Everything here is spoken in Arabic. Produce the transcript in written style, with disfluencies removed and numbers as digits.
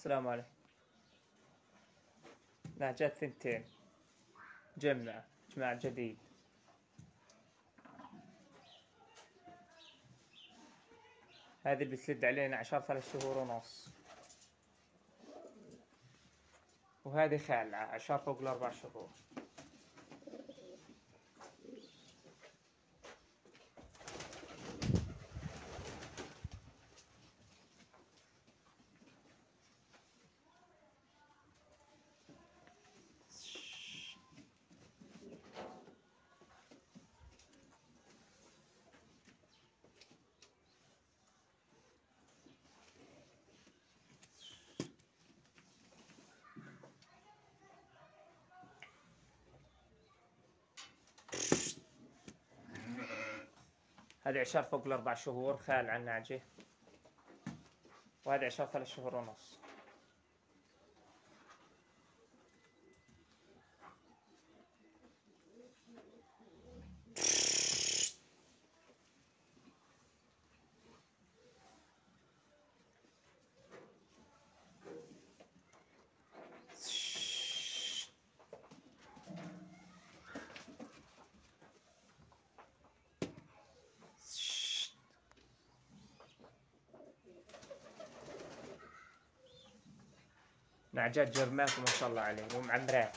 السلام عليكم. جات ثنتين، جمع جديد، هذه اللي بتسد علينا 10 3 شهور ونص، وهذه خالعة 10 فوق ال4 شهور. هذه 10 فوق ال4 شهور خالعة ناجية، وهذه 10 3 شهور ونص. نعجات جرمات وما شاء الله عليه ومعمرات.